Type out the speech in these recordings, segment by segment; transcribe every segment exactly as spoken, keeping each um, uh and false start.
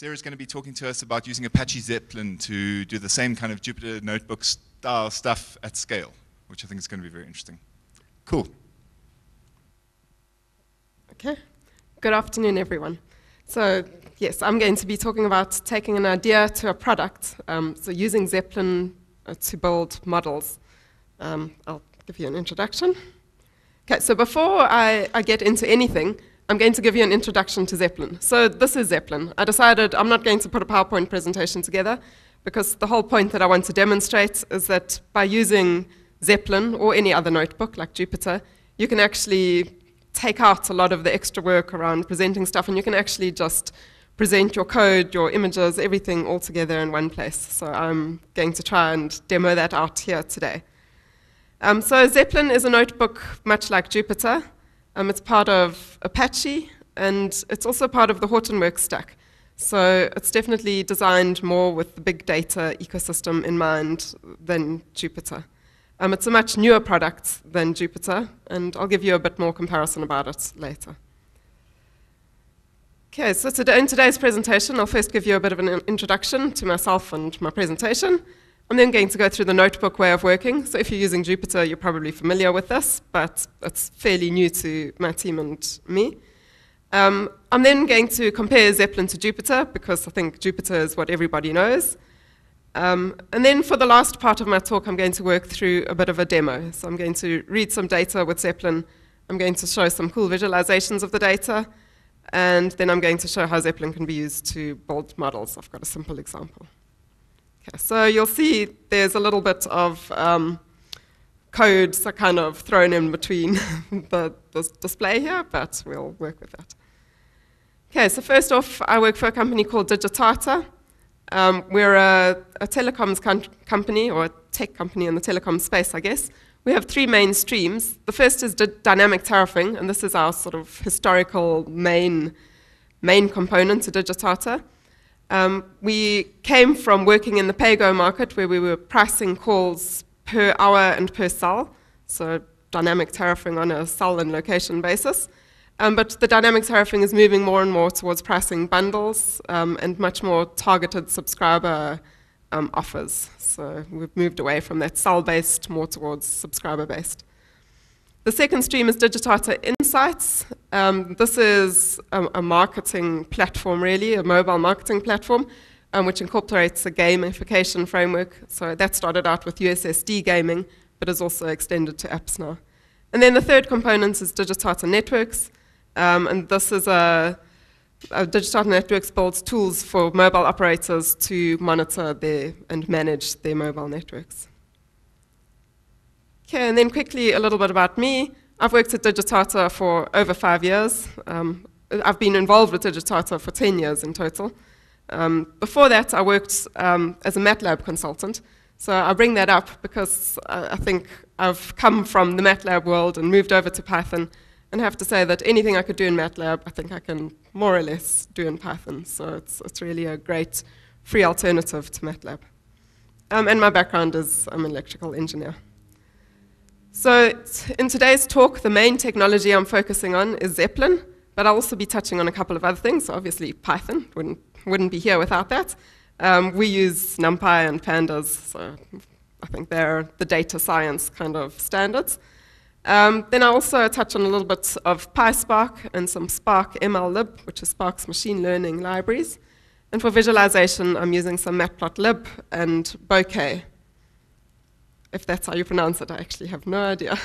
Sarah's going to be talking to us about using Apache Zeppelin to do the same kind of Jupyter notebook style stuff at scale, which I think is going to be very interesting. Cool. Okay. Good afternoon, everyone. So, yes, I'm going to be talking about taking an idea to a product, um, so using Zeppelin uh, to build models. Um, I'll give you an introduction. Okay, so before I, I get into anything, I'm going to give you an introduction to Zeppelin. So this is Zeppelin. I decided I'm not going to put a PowerPoint presentation together because the whole point that I want to demonstrate is that by using Zeppelin or any other notebook like Jupyter, you can actually take out a lot of the extra work around presenting stuff, and you can actually just present your code, your images, everything all together in one place. So I'm going to try and demo that out here today. Um, so Zeppelin is a notebook much like Jupyter. Um, it's part of Apache, and it's also part of the Hortonworks stack. So it's definitely designed more with the big data ecosystem in mind than Jupyter. Um, it's a much newer product than Jupyter, and I'll give you a bit more comparison about it later. Okay, so today, in today's presentation, I'll first give you a bit of an introduction to myself and my presentation. I'm then going to go through the notebook way of working. So if you're using Jupyter, you're probably familiar with this, but it's fairly new to my team and me. Um, I'm then going to compare Zeppelin to Jupyter, because I think Jupyter is what everybody knows. Um, and then for the last part of my talk, I'm going to work through a bit of a demo. So I'm going to read some data with Zeppelin. I'm going to show some cool visualizations of the data. And then I'm going to show how Zeppelin can be used to build models. I've got a simple example. So you'll see there's a little bit of um, code kind of thrown in between the, the display here, but we'll work with that. Okay, so first off, I work for a company called Digitata. Um, we're a, a telecoms company, or a tech company in the telecom space, I guess. We have three main streams. The first is dynamic tariffing, and this is our sort of historical main, main component to Digitata. Um, we came from working in the pay-go market, where we were pricing calls per hour and per cell, so dynamic tariffing on a cell and location basis. Um, but the dynamic tariffing is moving more and more towards pricing bundles um, and much more targeted subscriber um, offers. So we've moved away from that cell-based, more towards subscriber-based. The second stream is Digitata Insights. Um, this is a, a marketing platform, really, a mobile marketing platform, um, which incorporates a gamification framework. So that started out with U S S D gaming, but is also extended to apps now. And then the third component is Digitata Networks. Um, and this is a, a Digitata Networks builds tools for mobile operators to monitor their and manage their mobile networks. Okay, and then quickly a little bit about me. I've worked at Digitata for over five years. Um, I've been involved with Digitata for ten years in total. Um, before that, I worked um, as a MATLAB consultant. So I bring that up because I, I think I've come from the MATLAB world and moved over to Python, and I have to say that anything I could do in MATLAB, I think I can more or less do in Python. So it's, it's really a great free alternative to MATLAB. Um, and my background is I'm an electrical engineer. So in today's talk, the main technology I'm focusing on is Zeppelin, but I'll also be touching on a couple of other things. So obviously, Python wouldn't, wouldn't be here without that. Um, we use NumPy and Pandas, so I think they're the data science kind of standards. Um, then I'll also touch on a little bit of PySpark and some Spark MLlib, which is Spark's machine learning libraries. And for visualization, I'm using some Matplotlib and Bokeh. If that's how you pronounce it, I actually have no idea.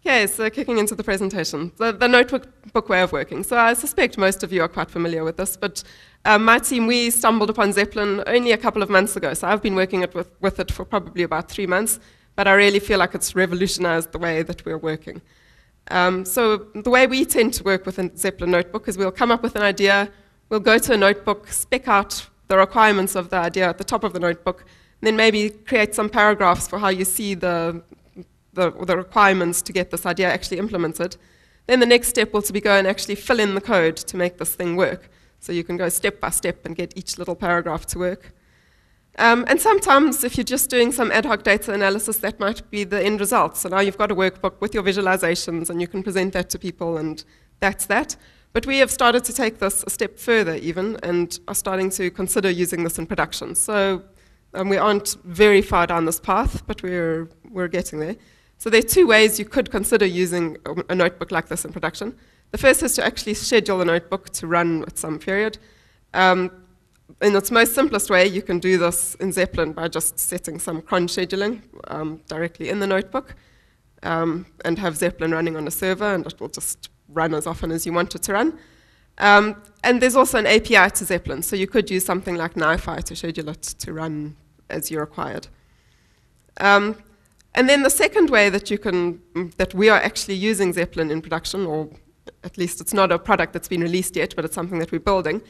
Okay, so kicking into the presentation, the, the notebook way of working. So I suspect most of you are quite familiar with this, but uh, my team, we stumbled upon Zeppelin only a couple of months ago, so I've been working it with, with it for probably about three months, but I really feel like it's revolutionized the way that we're working. Um, so the way we tend to work with a Zeppelin notebook is we'll come up with an idea, we'll go to a notebook, spec out the requirements of the idea at the top of the notebook, then maybe create some paragraphs for how you see the, the, the requirements to get this idea actually implemented. Then the next step will to be go and actually fill in the code to make this thing work. So you can go step by step and get each little paragraph to work. Um, and sometimes if you're just doing some ad hoc data analysis, that might be the end result. So now you've got a workbook with your visualizations and you can present that to people, and that's that. But we have started to take this a step further even and are starting to consider using this in production. So um, we aren't very far down this path, but we're, we're getting there. So there are two ways you could consider using a, a notebook like this in production. The first is to actually schedule a notebook to run at some period. Um, in its most simplest way, you can do this in Zeppelin by just setting some cron scheduling um, directly in the notebook um, and have Zeppelin running on a server, and it will just run as often as you want it to run. Um, and there's also an A P I to Zeppelin, so you could use something like NiFi to schedule it to run as you required. Um, and then the second way that you can, that we are actually using Zeppelin in production, or at least it's not a product that's been released yet, but it's something that we're building,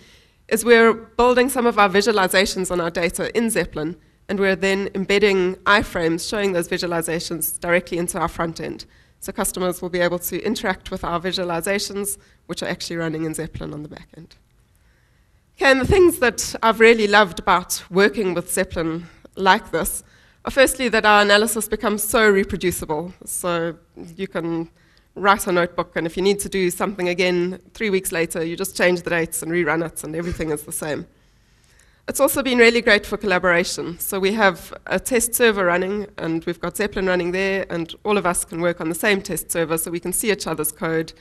is we're building some of our visualizations on our data in Zeppelin, and we're then embedding iframes showing those visualizations directly into our front end. So customers will be able to interact with our visualizations, which are actually running in Zeppelin on the back end. Okay, and the things that I've really loved about working with Zeppelin like this are firstly that our analysis becomes so reproducible. So you can write a notebook, and if you need to do something again three weeks later, you just change the dates and rerun it, and everything is the same. It's also been really great for collaboration. So we have a test server running, and we've got Zeppelin running there, and all of us can work on the same test server so we can see each other's code.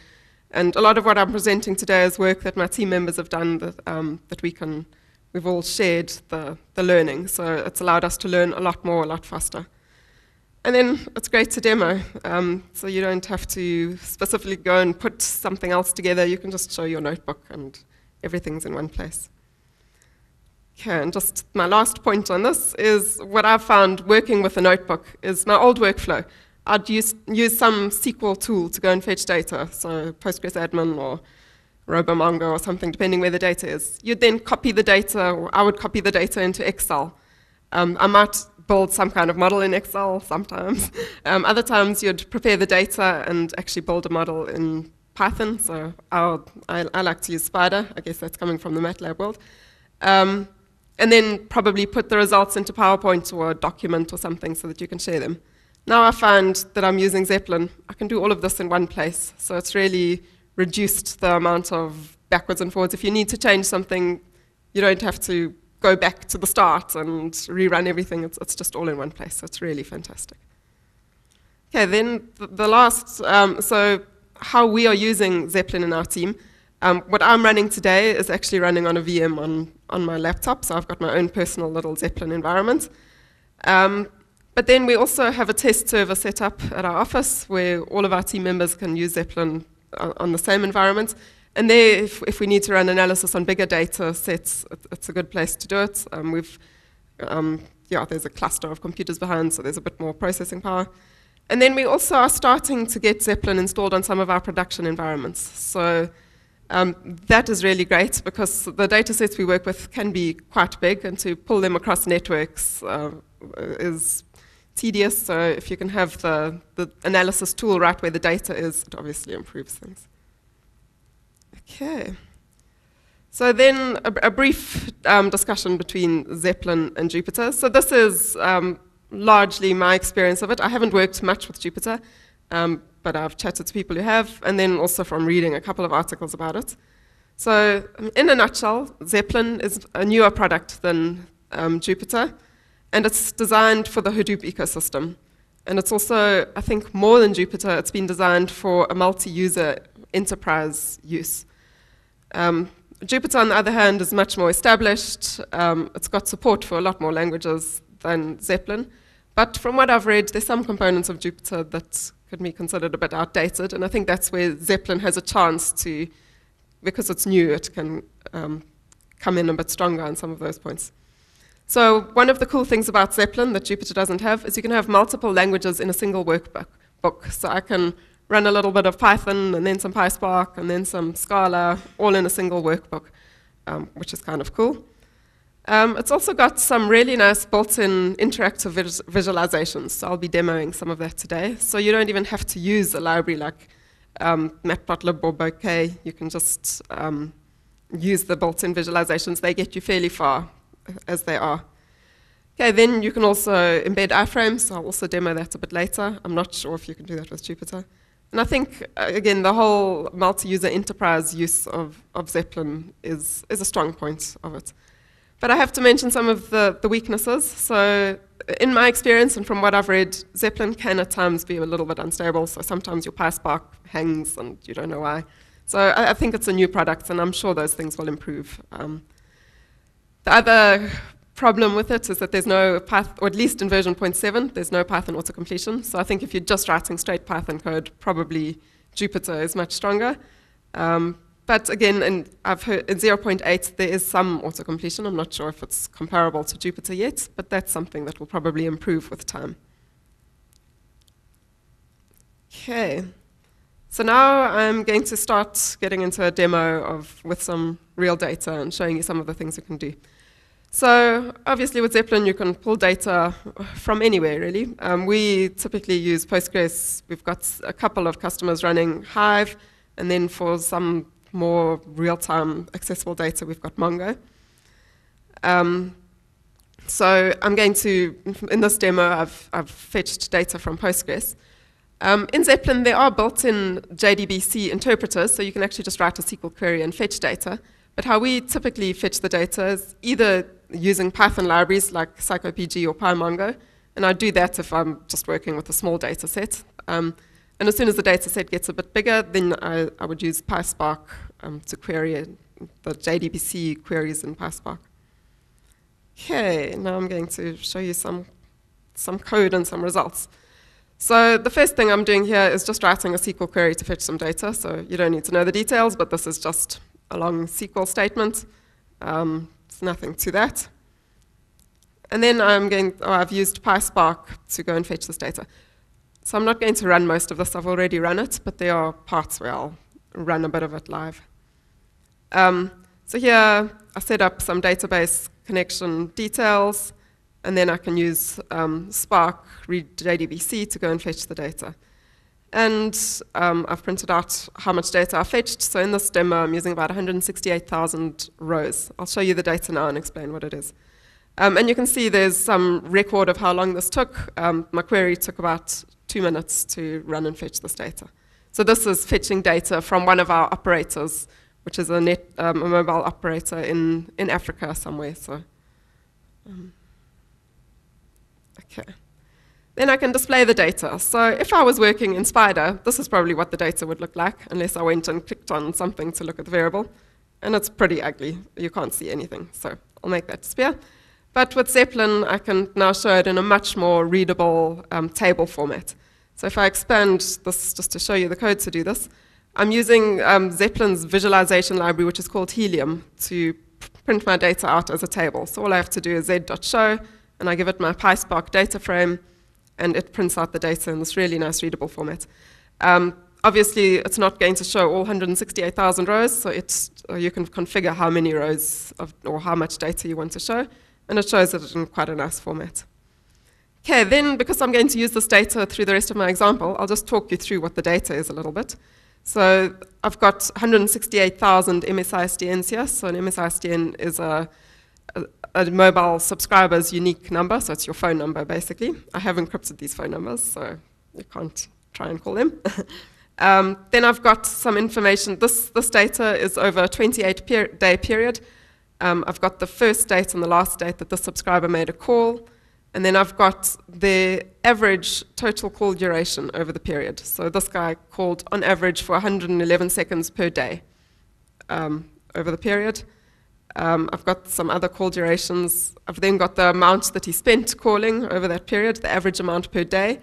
And a lot of what I'm presenting today is work that my team members have done that, um, that we can, we've all shared the, the learning. So it's allowed us to learn a lot more, a lot faster. And then it's great to demo. Um, so you don't have to specifically go and put something else together. You can just show your notebook, and everything's in one place. Okay, and just my last point on this is what I've found working with a notebook is my old workflow. I'd use, use some S Q L tool to go and fetch data, so Postgres admin or RoboMongo or something, depending where the data is. You'd then copy the data, or I would copy the data into Excel. Um, I might build some kind of model in Excel sometimes. Um, other times you'd prepare the data and actually build a model in Python. So I'll, I, I like to use Spyder. I guess that's coming from the MATLAB world. Um, and then probably put the results into PowerPoint or a document or something so that you can share them. Now I find that I'm using Zeppelin. I can do all of this in one place. So it's really reduced the amount of backwards and forwards. If you need to change something, you don't have to go back to the start and rerun everything. It's, it's just all in one place. So it's really fantastic. Okay, then the, the last, um, so how we are using Zeppelin in our team. Um, what I'm running today is actually running on a V M on, on my laptop, so I've got my own personal little Zeppelin environment. Um, but then we also have a test server set up at our office where all of our team members can use Zeppelin uh, on the same environment. And there, if, if we need to run analysis on bigger data sets, it, it's a good place to do it. Um, we've, um, yeah, there's a cluster of computers behind, so there's a bit more processing power. And then we also are starting to get Zeppelin installed on some of our production environments. So Um, that is really great because the data sets we work with can be quite big, and to pull them across networks uh, is tedious. So if you can have the, the analysis tool right where the data is, it obviously improves things. Okay. So then a, a brief um, discussion between Zeppelin and Jupyter. So this is um, largely my experience of it. I haven't worked much with Jupyter. Um, but I've chatted to people who have, and then also from reading a couple of articles about it. So in a nutshell, Zeppelin is a newer product than um, Jupyter, and it's designed for the Hadoop ecosystem. And it's also, I think, more than Jupyter, it's been designed for a multi-user enterprise use. Um, Jupyter, on the other hand, is much more established. Um, it's got support for a lot more languages than Zeppelin. But from what I've read, there's some components of Jupyter that could be considered a bit outdated, and I think that's where Zeppelin has a chance to, because it's new, it can um, come in a bit stronger on some of those points. So one of the cool things about Zeppelin that Jupyter doesn't have is you can have multiple languages in a single workbook. Book. So I can run a little bit of Python, and then some PySpark, and then some Scala, all in a single workbook, um, which is kind of cool. Um, it's also got some really nice built-in interactive vis visualizations, so I'll be demoing some of that today. So you don't even have to use a library like um, Matplotlib or Bokeh. You can just um, use the built-in visualizations. They get you fairly far as they are. Okay, then you can also embed iframes. So I'll also demo that a bit later. I'm not sure if you can do that with Jupyter. And I think, again, the whole multi-user enterprise use of, of Zeppelin is, is a strong point of it. But I have to mention some of the, the weaknesses. So in my experience and from what I've read, Zeppelin can at times be a little bit unstable. So sometimes your PySpark hangs and you don't know why. So I, I think it's a new product, and I'm sure those things will improve. Um, the other problem with it is that there's no Python, or at least in version zero point seven, there's no Python autocompletion. So I think if you're just writing straight Python code, probably Jupyter is much stronger. Um, but again, in, I've heard in zero point eight, there is some autocompletion. I'm not sure if it's comparable to Jupyter yet, but that's something that will probably improve with time. Okay. So now I'm going to start getting into a demo of, with some real data and showing you some of the things you can do. So obviously with Zeppelin, you can pull data from anywhere, really. Um, we typically use Postgres. We've got a couple of customers running Hive, and then for some more real-time accessible data, we've got Mongo. Um, so I'm going to, in this demo, I've, I've fetched data from Postgres. Um, in Zeppelin, there are built-in J D B C interpreters, so you can actually just write a S Q L query and fetch data. But how we typically fetch the data is either using Python libraries like psycopg two or PyMongo, and I do that if I'm just working with a small data set. Um, and as soon as the data set gets a bit bigger, then I, I would use PySpark um, to query it, the J D B C queries in PySpark. Okay, now I'm going to show you some, some code and some results. So the first thing I'm doing here is just writing a S Q L query to fetch some data, so you don't need to know the details, but this is just a long S Q L statement. Um, It's nothing to that. And then I'm going, oh, I've used PySpark to go and fetch this data. So I'm not going to run most of this. I've already run it, but there are parts where I'll run a bit of it live. Um, so here I set up some database connection details, and then I can use um, Spark read J D B C to go and fetch the data. And um, I've printed out how much data I fetched. So in this demo, I'm using about one hundred sixty-eight thousand rows. I'll show you the data now and explain what it is. Um, and you can see there's some record of how long this took. Um, my query took about two minutes to run and fetch this data. So this is fetching data from one of our operators, which is a, net, um, a mobile operator in, in Africa somewhere. So, um, okay. Then I can display the data. So if I was working in Spyder, this is probably what the data would look like, unless I went and clicked on something to look at the variable. And it's pretty ugly. You can't see anything. So I'll make that disappear. But with Zeppelin, I can now show it in a much more readable um, table format. So if I expand this just to show you the code to do this, I'm using um, Zeppelin's visualization library, which is called Helium, to print my data out as a table. So all I have to do is z.show, and I give it my PySpark data frame, and it prints out the data in this really nice readable format. Um, obviously, it's not going to show all one hundred sixty-eight thousand rows, so it's, uh, you can configure how many rows of, or how much data you want to show, and it shows it in quite a nice format. Okay, then because I'm going to use this data through the rest of my example, I'll just talk you through what the data is a little bit. So I've got one hundred sixty-eight thousand M S I S D Ns here, so an M S I S D N is a a mobile subscriber's unique number, so it's your phone number, basically. I have encrypted these phone numbers, so you can't try and call them. um, then I've got some information. This, this data is over a twenty-eight-day period. Um, I've got the first date and the last date that the subscriber made a call, and then I've got the average total call duration over the period. So this guy called, on average, for one hundred eleven seconds per day um, over the period. Um, I've got some other call durations. I've then got the amount that he spent calling over that period, the average amount per day,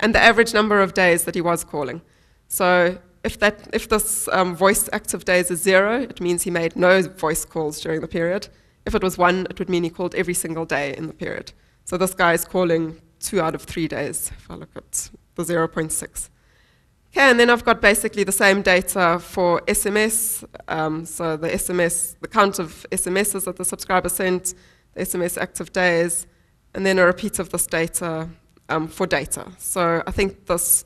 and the average number of days that he was calling. So if, that, if this um, voice active days is zero, it means he made no voice calls during the period. If it was one, it would mean he called every single day in the period. So this guy is calling two out of three days, if I look at the zero point six. Okay, and then I've got basically the same data for S M S. Um, so the S M S, the count of S M Ss that the subscriber sent, the S M S active days, and then a repeat of this data um, for data. So I think this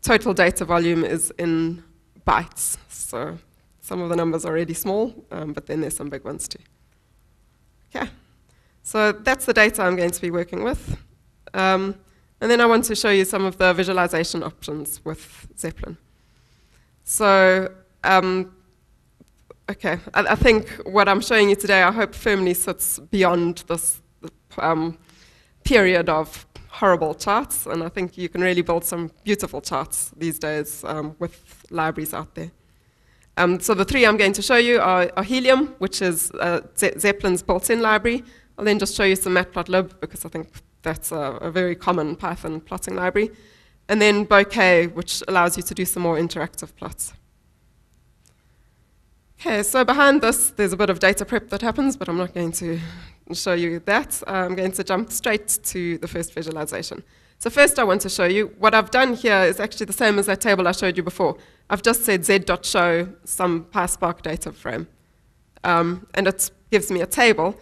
total data volume is in bytes. So some of the numbers are already small, um, but then there's some big ones too. Okay, so that's the data I'm going to be working with. Um, And then I want to show you some of the visualization options with Zeppelin. So, um, okay, I, I think what I'm showing you today, I hope firmly sits beyond this um, period of horrible charts, and I think you can really build some beautiful charts these days um, with libraries out there. Um, so the three I'm going to show you are, are Helium, which is uh, Ze Zeppelin's built-in library. I'll then just show you some Matplotlib, because I think that's a, a very common Python plotting library. And then Bokeh, which allows you to do some more interactive plots. Okay, so behind this, there's a bit of data prep that happens, but I'm not going to show you that. I'm going to jump straight to the first visualization. So first I want to show you, what I've done here is actually the same as that table I showed you before. I've just said z.show some PySpark data frame. Um, and it gives me a table.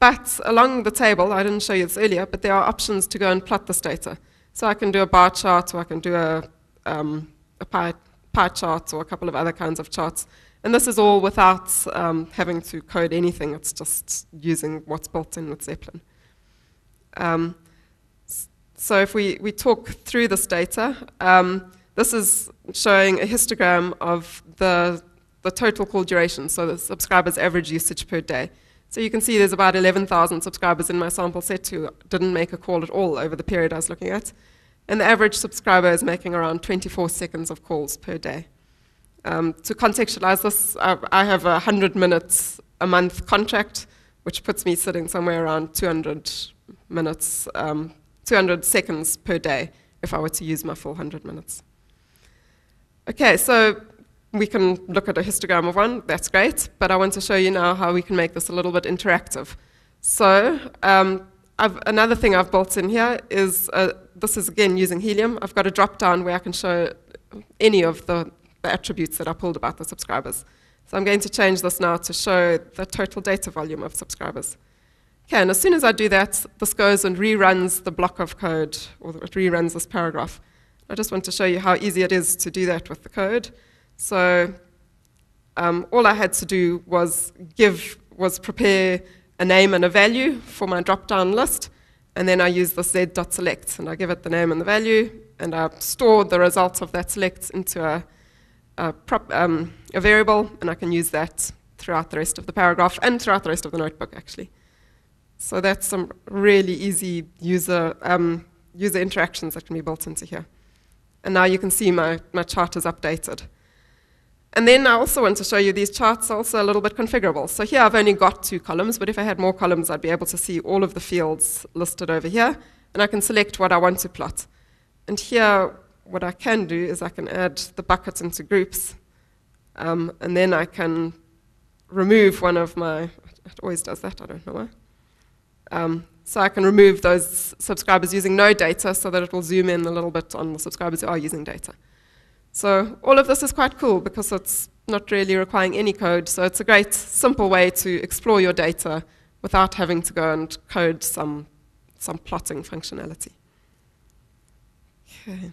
But along the table, I didn't show you this earlier, but there are options to go and plot this data. So I can do a bar chart, or I can do a, um, a pie, pie chart, or a couple of other kinds of charts. And this is all without um, having to code anything. It's just using what's built in with Zeppelin. Um, so if we, we talk through this data, um, this is showing a histogram of the, the total call duration, so the subscriber's average usage per day. So you can see there's about eleven thousand subscribers in my sample set who didn't make a call at all over the period I was looking at. And the average subscriber is making around twenty-four seconds of calls per day. Um, to contextualize this, I, I have a one hundred minutes a month contract, which puts me sitting somewhere around two hundred minutes, um, two hundred seconds per day if I were to use my full one hundred minutes. Okay, so we can look at a histogram of one, that's great, but I want to show you now how we can make this a little bit interactive. So um, I've, another thing I've built in here is, uh, this is again using Helium, I've got a drop down where I can show any of the the attributes that I pulled about the subscribers. So I'm going to change this now to show the total data volume of subscribers. Okay, and as soon as I do that, this goes and reruns the block of code, or it reruns this paragraph. I just want to show you how easy it is to do that with the code. So um, all I had to do was give, was prepare a name and a value for my drop-down list, and then I use the z.select, and I give it the name and the value, and I store the results of that select into a A, prop, um, a variable, and I can use that throughout the rest of the paragraph and throughout the rest of the notebook, actually. So that's some really easy user, um, user interactions that can be built into here. And now you can see my, my chart is updated. And then I also want to show you these charts are also a little bit configurable. So here I've only got two columns, but if I had more columns, I'd be able to see all of the fields listed over here, and I can select what I want to plot. And here, what I can do is I can add the buckets into groups, um, and then I can remove one of my, it always does that, I don't know why. Um, so I can remove those subscribers using no data so that it will zoom in a little bit on the subscribers who are using data. So all of this is quite cool because it's not really requiring any code, so it's a great simple way to explore your data without having to go and code some, some plotting functionality. Okay.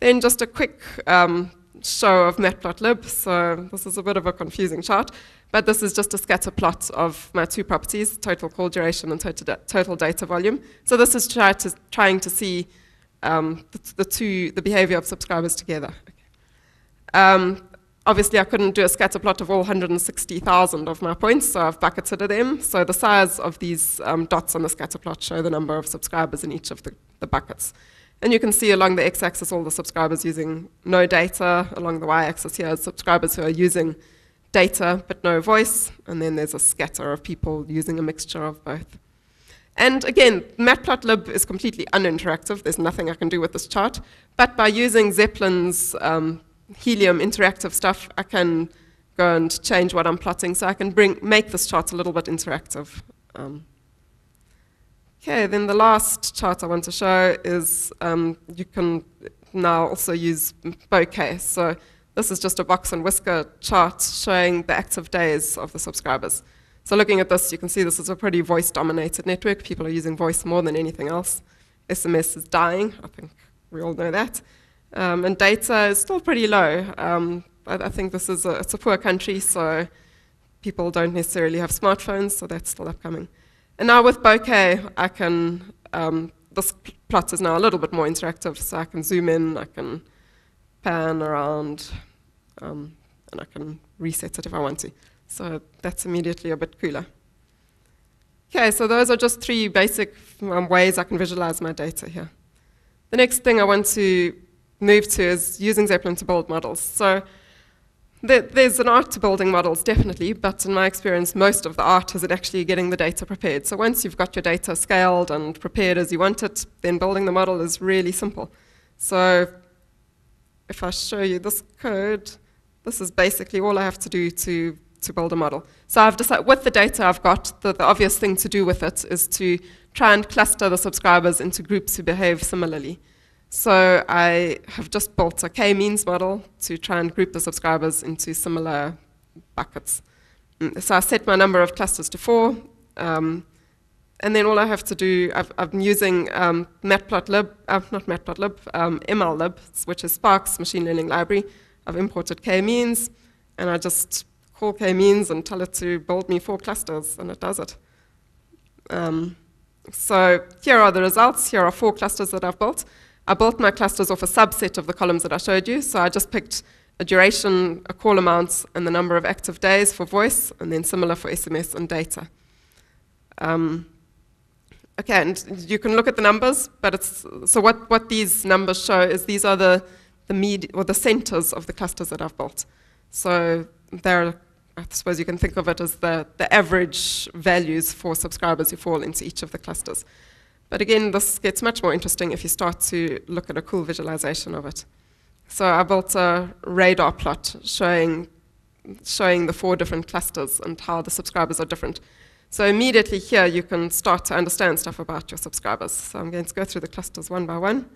Then just a quick um, show of Matplotlib. So this is a bit of a confusing chart, but this is just a scatter plot of my two properties, total call duration and total, total data volume. So this is try to, trying to see um, the, the, two, the behavior of subscribers together. Okay. Um, obviously, I couldn't do a scatter plot of all one hundred sixty thousand of my points, so I've bucketed them. So the size of these um, dots on the scatter plot show the number of subscribers in each of the, the buckets. And you can see along the x-axis all the subscribers using no data, along the y-axis here subscribers who are using data but no voice, and then there's a scatter of people using a mixture of both. And again, Matplotlib is completely uninteractive, there's nothing I can do with this chart, but by using Zeppelin's um, Helium interactive stuff, I can go and change what I'm plotting, so I can bring, make this chart a little bit interactive. Um, Okay, then the last chart I want to show is um, you can now also use Bokeh. So this is just a box and whisker chart showing the active days of the subscribers. So looking at this, you can see this is a pretty voice-dominated network. People are using voice more than anything else. S M S is dying, I think we all know that. Um, and data is still pretty low. Um, I, I think this is a, it's a poor country, so people don't necessarily have smartphones, so that's still upcoming. And now with Bokeh, I can, um, this plot is now a little bit more interactive, so I can zoom in, I can pan around, um, and I can reset it if I want to. So that's immediately a bit cooler. Okay, so those are just three basic um, ways I can visualize my data here. The next thing I want to move to is using Zeppelin to build models. So there, there's an art to building models, definitely, but in my experience, most of the art is in actually getting the data prepared. So once you've got your data scaled and prepared as you want it, then building the model is really simple. So if I show you this code, this is basically all I have to do to, to build a model. So I've decided, with the data I've got, the, the obvious thing to do with it is to try and cluster the subscribers into groups who behave similarly. So I have just built a K-means model to try and group the subscribers into similar buckets. So I set my number of clusters to four, um, and then all I have to do, I've, I'm using um, Matplotlib, uh, not Matplotlib, um, MLlib, which is Spark's machine learning library. I've imported K-means, and I just call K-means and tell it to build me four clusters, and it does it. Um, so here are the results. Here are four clusters that I've built. I built my clusters off a subset of the columns that I showed you, so I just picked a duration, a call amount, and the number of active days for voice, and then similar for S M S and data. Um, okay, and you can look at the numbers, but it's, so what, what these numbers show is these are the, the med, or the centers of the clusters that I've built. So they're, I suppose you can think of it as the, the average values for subscribers who fall into each of the clusters. But again, this gets much more interesting if you start to look at a cool visualization of it. So I built a radar plot showing, showing the four different clusters and how the subscribers are different. So immediately here, you can start to understand stuff about your subscribers. So I'm going to go through the clusters one by one.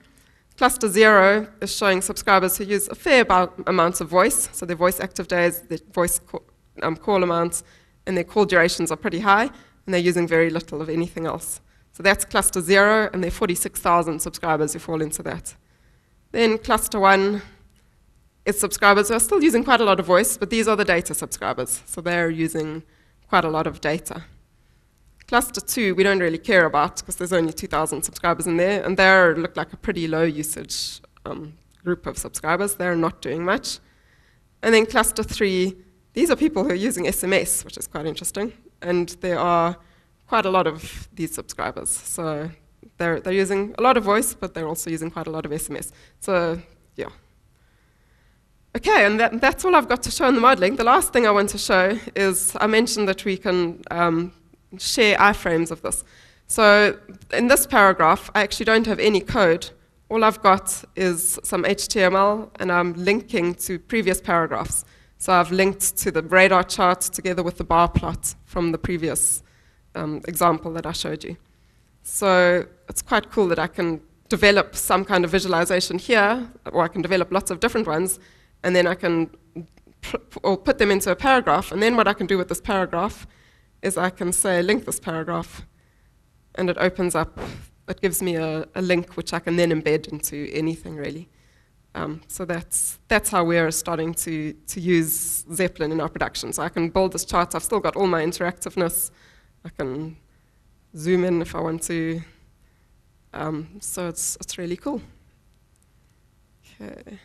Cluster zero is showing subscribers who use a fair amount of voice. So their voice active days, their voice call, um, call amounts, and their call durations are pretty high, and they're using very little of anything else. So that's cluster zero, and there are forty-six thousand subscribers who fall into that. Then cluster one is subscribers who are still using quite a lot of voice, but these are the data subscribers. So they're using quite a lot of data. Cluster two, we don't really care about, because there's only two thousand subscribers in there, and they look like a pretty low usage um, group of subscribers. They're not doing much. And then cluster three, these are people who are using S M S, which is quite interesting, and there are quite a lot of these subscribers. So they're, they're using a lot of voice, but they're also using quite a lot of S M S. So yeah. Okay, and that, that's all I've got to show in the modeling. The last thing I want to show is I mentioned that we can um, share iframes of this. So in this paragraph, I actually don't have any code. All I've got is some H T M L, and I'm linking to previous paragraphs. So I've linked to the radar chart together with the bar plot from the previous Um, example that I showed you. So it's quite cool that I can develop some kind of visualization here, or I can develop lots of different ones, and then I can or put them into a paragraph, and then what I can do with this paragraph is I can say link this paragraph, and it opens up, it gives me a, a link which I can then embed into anything really. Um, so that's, that's how we're starting to, to use Zeppelin in our production. So I can build this chart, I've still got all my interactiveness, I can zoom in if I want to. Um, so it's, it's really cool. Okay.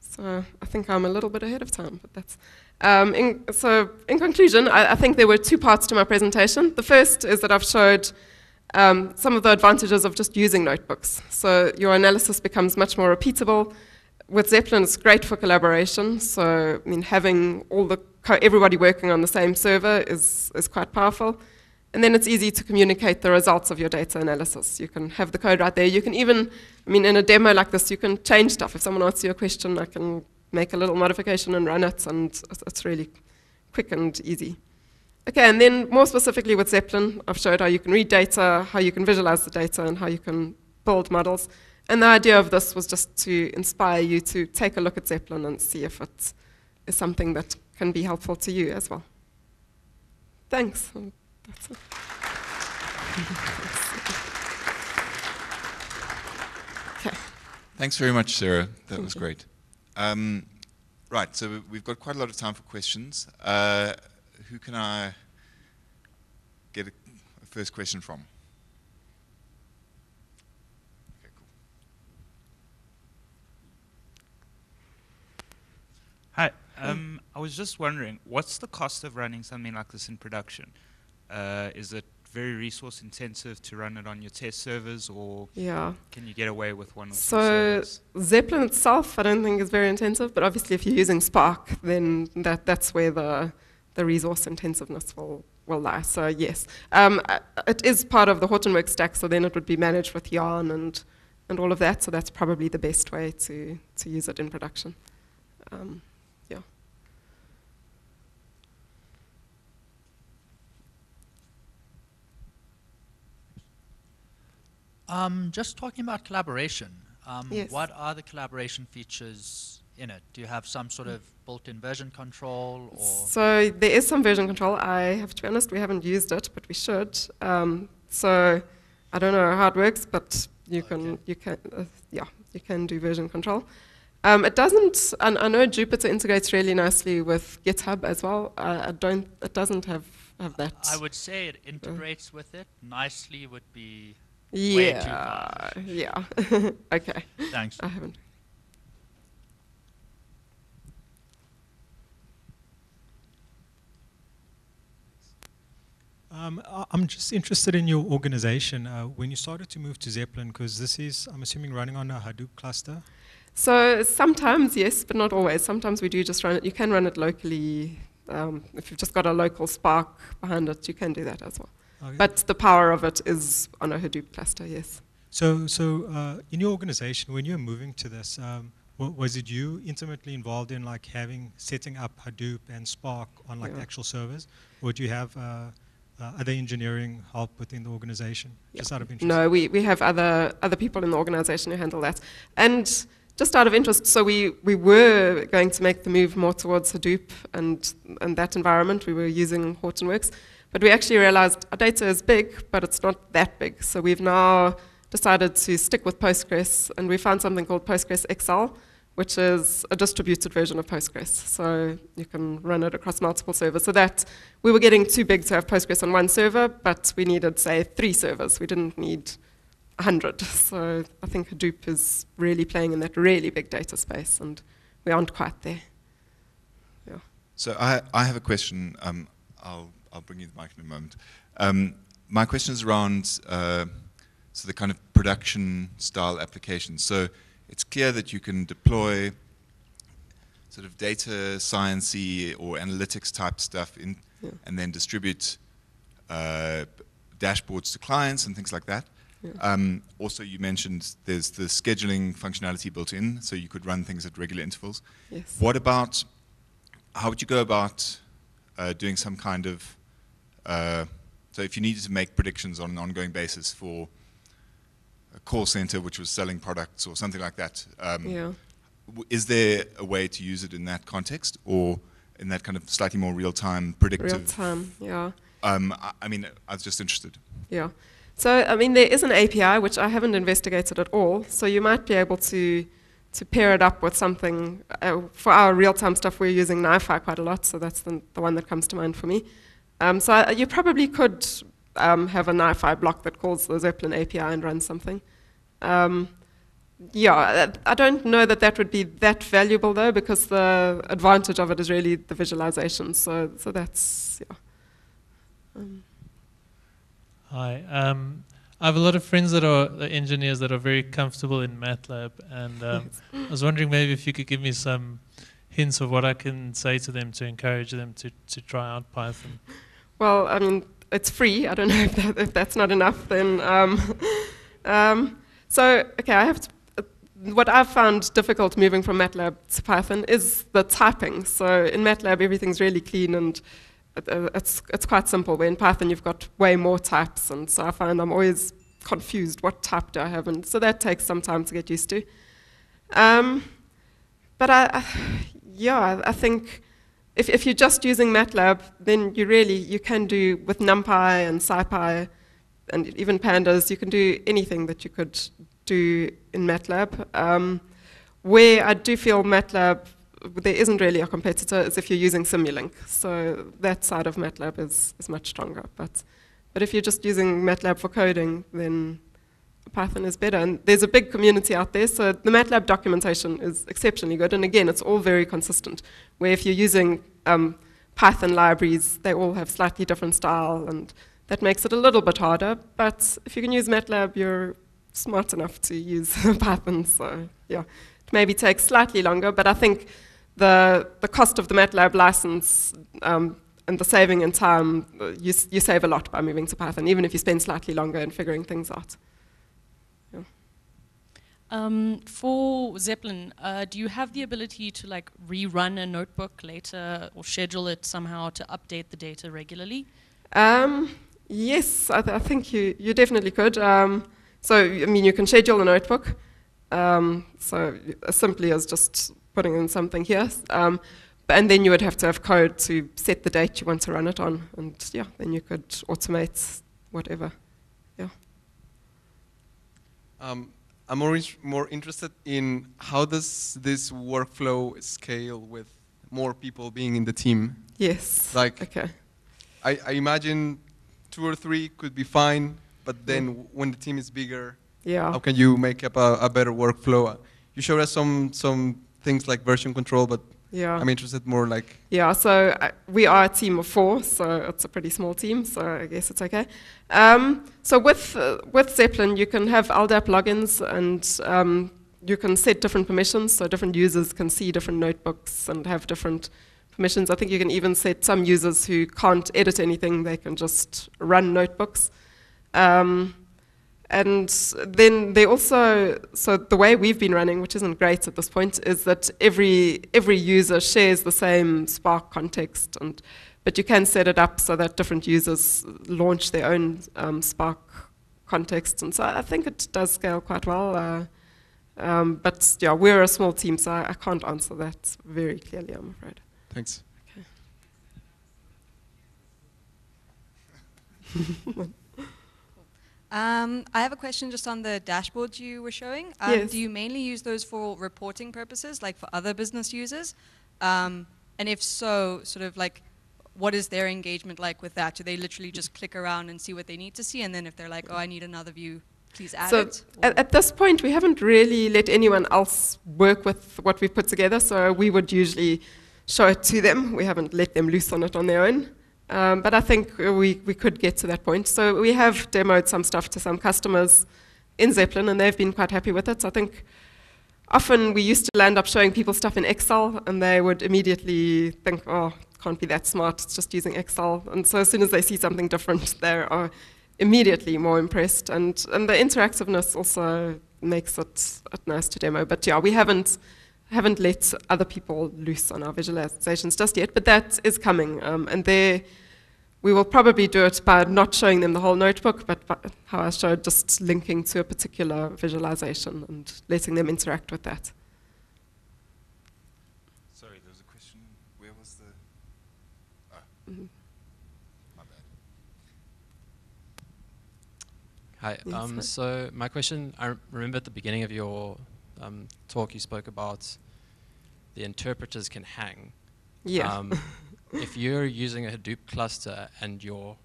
So I think I'm a little bit ahead of time, but that's. Um, in, so in conclusion, I, I think there were two parts to my presentation. The first is that I've showed um, some of the advantages of just using notebooks. So your analysis becomes much more repeatable. With Zeppelin, it's great for collaboration. So I mean, having all the everybody working on the same server is, is quite powerful. And then it's easy to communicate the results of your data analysis. You can have the code right there. You can even, I mean, in a demo like this, you can change stuff. If someone asks you a question, I can make a little modification and run it, and it's really quick and easy. Okay, and then more specifically with Zeppelin, I've showed how you can read data, how you can visualize the data, and how you can build models. And the idea of this was just to inspire you to take a look at Zeppelin and see if it is something that can be helpful to you as well. Thanks. That's it. Okay. Thanks very much, Sarah. That was great. Um, right, so we've got quite a lot of time for questions. Uh, who can I get a, a first question from? Okay, cool. Hi. Um, I was just wondering, what's the cost of running something like this in production? Uh, is it very resource intensive to run it on your test servers, or yeah. can you get away with one or two servers? So Zeppelin itself, I don't think is very intensive, but obviously if you're using Spark, then that, that's where the, the resource intensiveness will, will lie. So yes, um, it is part of the Hortonworks stack, so then it would be managed with Yarn and, and all of that, so that's probably the best way to, to use it in production. Um, Um, just talking about collaboration, um, yes. what are the collaboration features in it? Do you have some sort of built-in version control? Or so there is some version control. I have to be honest, we haven't used it, but we should. Um, so I don't know how it works, but you okay. can, you can, uh, yeah, you can do version control. Um, it doesn't. And I know Jupyter integrates really nicely with GitHub as well. Uh, I don't. It doesn't have have that. I would say it integrates uh, with it nicely. Would be. Yeah, yeah. Okay. Thanks. I haven't. Um, I'm just interested in your organization. Uh, when you started to move to Zeppelin, because this is, I'm assuming, running on a Hadoop cluster? So sometimes, yes, but not always. Sometimes we do just run it. You can run it locally. Um, if you've just got a local Spark behind it, you can do that as well. Okay. But the power of it is on a Hadoop cluster, yes. So, so uh, in your organization, when you're moving to this, um, was it you intimately involved in like having setting up Hadoop and Spark on like yeah. actual servers, or do you have uh, uh, other engineering help within the organization? Yeah. Just out of interest. No, we we have other other people in the organization who handle that, and. Just out of interest, so we, we were going to make the move more towards Hadoop and, and that environment. We were using Hortonworks, but we actually realized our data is big, but it's not that big. So we've now decided to stick with Postgres, and we found something called Postgres X L, which is a distributed version of Postgres. So you can run it across multiple servers. So that we were getting too big to have Postgres on one server, but we needed, say, three servers. We didn't need one hundred. So I think Hadoop is really playing in that really big data space, and we aren't quite there. Yeah. So I, I have a question. Um, I'll, I'll bring you the mic in a moment. Um, my question is around uh, so the kind of production style applications. So it's clear that you can deploy sort of data science-y or analytics type stuff in, yeah. and then distribute uh, dashboards to clients and things like that. Yeah. Um, also, you mentioned there's the scheduling functionality built in, so you could run things at regular intervals. Yes. What about, how would you go about uh, doing some kind of, uh, so if you needed to make predictions on an ongoing basis for a call center which was selling products or something like that, um, yeah. w is there a way to use it in that context, or in that kind of slightly more real-time predictive? Real-time, yeah. Um, I, I mean, I was just interested. Yeah. So, I mean, there is an A P I, which I haven't investigated at all, so you might be able to, to pair it up with something. Uh, for our real-time stuff, we're using NiFi quite a lot, so that's the, the one that comes to mind for me. Um, so I, you probably could um, have a NiFi block that calls the Zeppelin A P I and runs something. Um, yeah, I don't know that that would be that valuable, though, because the advantage of it is really the visualization, so, so that's, yeah. Um, Hi, um, I have a lot of friends that are engineers that are very comfortable in MATLAB, and um, I was wondering maybe if you could give me some hints of what I can say to them to encourage them to, to try out Python. Well, I mean, it's free. I don't know if, that, if that's not enough then. Um, um, so, okay, I have to, uh, what I've found difficult moving from MATLAB to Python is the typing. So in MATLAB, everything's really clean and It's, it's quite simple, where in Python you've got way more types, and so I find I'm always confused, what type do I have, and so that takes some time to get used to. Um, but I, I, yeah, I think if, if you're just using MATLAB, then you really, you can do with NumPy and SciPy and even Pandas, you can do anything that you could do in MATLAB. Um, where I do feel MATLAB there isn't really a competitor is if you're using Simulink. So that side of MATLAB is, is much stronger. But, but if you're just using MATLAB for coding, then Python is better. And there's a big community out there, so the MATLAB documentation is exceptionally good. And again, it's all very consistent, where if you're using um, Python libraries, they all have slightly different style, and that makes it a little bit harder. But if you can use MATLAB, you're smart enough to use Python. So yeah, it maybe takes slightly longer, but I think the, the cost of the MATLAB license um, and the saving in time, you, you save a lot by moving to Python, even if you spend slightly longer in figuring things out. Yeah. Um, for Zeppelin, uh, do you have the ability to like rerun a notebook later or schedule it somehow to update the data regularly? Um, yes, I, th I think you, you definitely could. Um, so, I mean, you can schedule a notebook. Um, so, simply as just putting in something here. Um, and then you would have to have code to set the date you want to run it on. And yeah, then you could automate whatever. Yeah. Um, I'm more, more interested in how does this workflow scale with more people being in the team? Yes. Like, okay. I, I imagine two or three could be fine, but then yeah. when the team is bigger, yeah. how can you make up a, a better workflow? You showed us some, some things like version control, but yeah. I'm interested more like... Yeah, so uh, we are a team of four, so it's a pretty small team, so I guess it's okay. Um, so with, uh, with Zeppelin, you can have L D A P logins, and um, you can set different permissions, so different users can see different notebooks and have different permissions. I think you can even set some users who can't edit anything, they can just run notebooks. Um, and then they also, so the way we've been running, which isn't great at this point, is that every every user shares the same Spark context, and but you can set it up so that different users launch their own um, Spark context, and so I think it does scale quite well. Uh, um, but yeah, we're a small team, so I, I can't answer that very clearly, I'm afraid. Thanks. Okay. Um, I have a question just on the dashboards you were showing. Um, yes. Do you mainly use those for reporting purposes, like for other business users? Um, and if so, sort of like, what is their engagement like with that? Do they literally just click around and see what they need to see? And then if they're like, oh, I need another view, please add so it? At, at this point, we haven't really let anyone else work with what we've put together. So we would usually show it to them. We haven't let them loose on it on their own. Um, but I think we, we could get to that point. So we have demoed some stuff to some customers in Zeppelin, and they've been quite happy with it. So I think often we used to land up showing people stuff in Excel, and they would immediately think, oh, can't be that smart, it's just using Excel. And so as soon as they see something different, they are immediately more impressed. And, and the interactiveness also makes it, it nice to demo. But yeah, we haven't... haven't let other people loose on our visualizations just yet, but that is coming. Um, and there, we will probably do it by not showing them the whole notebook, but by how I showed, just linking to a particular visualization and letting them interact with that. Sorry, there was a question. Where was the... Oh. Mm-hmm. My bad. Hi. Yes, um, so my question, I remember at the beginning of your Um, talk you spoke about the interpreters can hang. Yeah. Um, if you're using a Hadoop cluster and your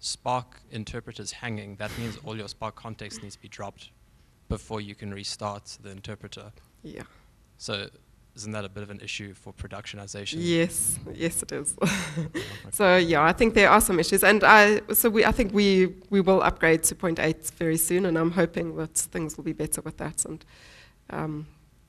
Spark interpreter's hanging, that means all your Spark context needs to be dropped before you can restart the interpreter. Yeah. So isn't that a bit of an issue for productionization? Yes, yes it is. So yeah, I think there are some issues, and I so we I think we we will upgrade to point eight very soon, and I'm hoping that things will be better with that. And Um,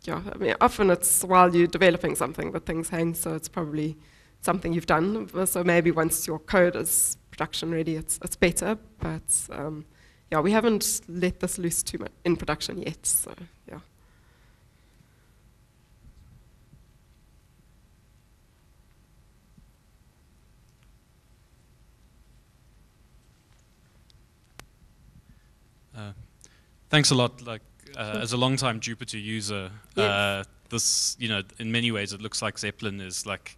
yeah, I mean, often it's while you're developing something that things hang, so it's probably something you've done. So maybe once your code is production ready, it's, it's better. But um, yeah, we haven't let this loose too much in production yet. So yeah. Uh, thanks a lot. Like. Uh, as a long-time Jupyter user, yes. uh, this, you know, in many ways it looks like Zeppelin is like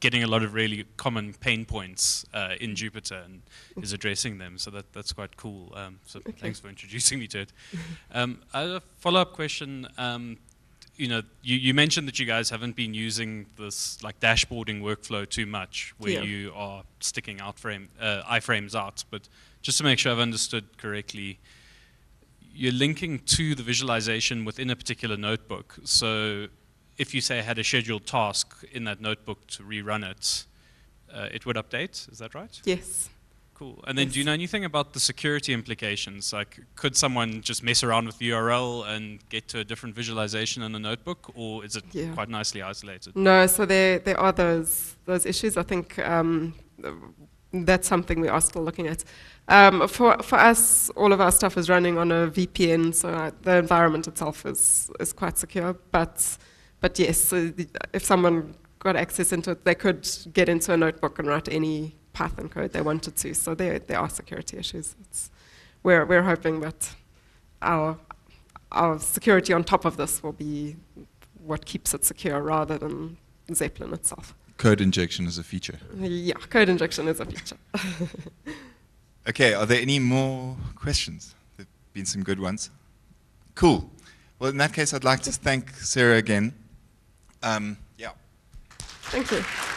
getting a lot of really common pain points uh, in Jupyter and is addressing them. So that that's quite cool. Um, so okay. Thanks for introducing me to it. Um, I have a follow-up question. Um, you know, you, you mentioned that you guys haven't been using this like dashboarding workflow too much, where yeah. you are sticking out frame uh, iframes out. But just to make sure I've understood correctly. you're linking to the visualization within a particular notebook. So if you, say, had a scheduled task in that notebook to rerun it, uh, it would update. Is that right? Yes. Cool. And then yes. Do you know anything about the security implications? Like, could someone just mess around with the U R L and get to a different visualization in a notebook, or is it yeah. quite nicely isolated? No, so there, there are those, those issues. I think um, that's something we are still looking at. Um, for, for us, all of our stuff is running on a V P N, so uh, the environment itself is, is quite secure. But, but yes, uh, the, if someone got access into it, they could get into a notebook and write any Python code they wanted to, so there, there are security issues. It's, we're, we're hoping that our, our security on top of this will be what keeps it secure rather than Zeppelin itself. Code injection is a feature. Yeah, code injection is a feature. Okay, are there any more questions? There have been some good ones. Cool. Well, in that case, I'd like to thank Sarah again. Um, yeah. Thank you.